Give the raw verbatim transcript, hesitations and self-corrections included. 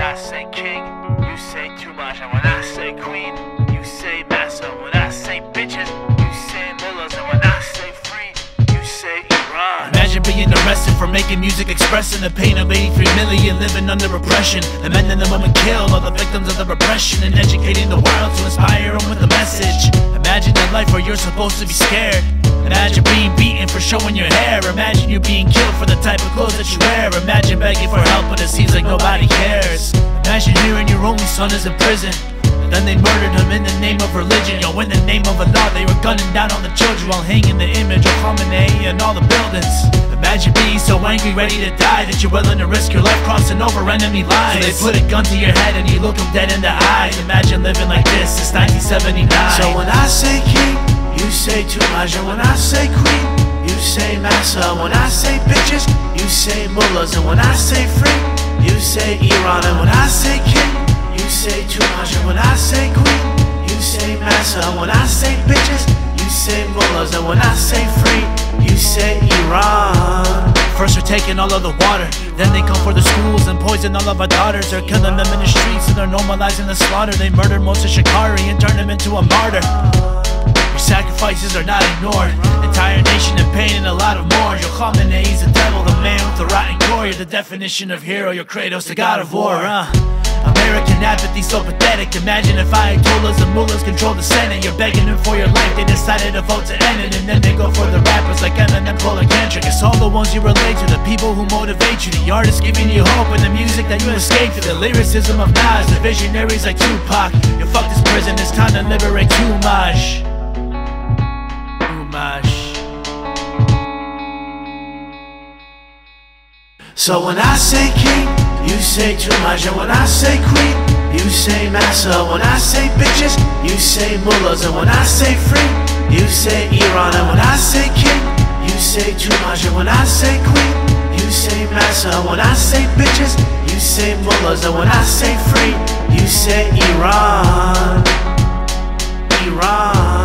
I say king, you say too much. And when I say queen, you say master. When I say bitches, you say mullahs. And when I say free, you say Iran. Imagine being arrested for making music expressing the pain of eighty-three million living under oppression. The men and the women killed are the victims of the repression, and educating the world to inspire them with a message. Imagine a life where you're supposed to be scared. Imagine being beaten for showing your hair. Imagine you being killed for the type of clothes that you wear. Imagine begging for help but it seems like nobody cares. Imagine hearing your only son is in prison, and then they murdered him in the name of religion. Yo, in the name of Allah they were gunning down on the children while hanging the image of Khamenei in all the buildings. Imagine being so angry, ready to die, that you're willing to risk your life crossing over enemy lines. So they put a gun to your head and you look them dead in the eye. Imagine living like this since nineteen seventy-nine. So when I say king, you say Toomaj, and when I say queen, you say master. When I say bitches, you say mullahs. And when I say free, you say Iran. And when I say king, you say Toomaj. And when I say queen, you say master. And when I say bitches, you say mullahs. And when I say free, you say Iran. First they're taking all of the water, then they come for the schools and poison all of our daughters. They're killing them in the streets and they're normalizing the slaughter. They murdered most of Shikari and turned him into a martyr. Sacrifices are not ignored. Entire nation in pain and a lot of more. Your Khamenei's the devil, the man with the rotten core. You're the definition of hero, your Kratos, the god of war. uh. American apathy so pathetic. Imagine if Ayatollahs and mullahs control the Senate. You're begging them for your life, they decided to vote to end it. And then they go for the rappers like Eminem, Polycantric. It's all the ones you relate to, the people who motivate you, the artists giving you hope, and the music that you escape to. The lyricism of Nas, the visionaries like Tupac. You fuck this prison, it's time to liberate Toomaj. So when I say king, you say Toomaj. And when I say queen, you say master. When I say bitches, you say mullahs. And when I say free, you say Iran. And when I say king, you say Toomaj. And when I say queen, you say master. When I say bitches, you say mullahs. And when I say free, you say Iran. Iran.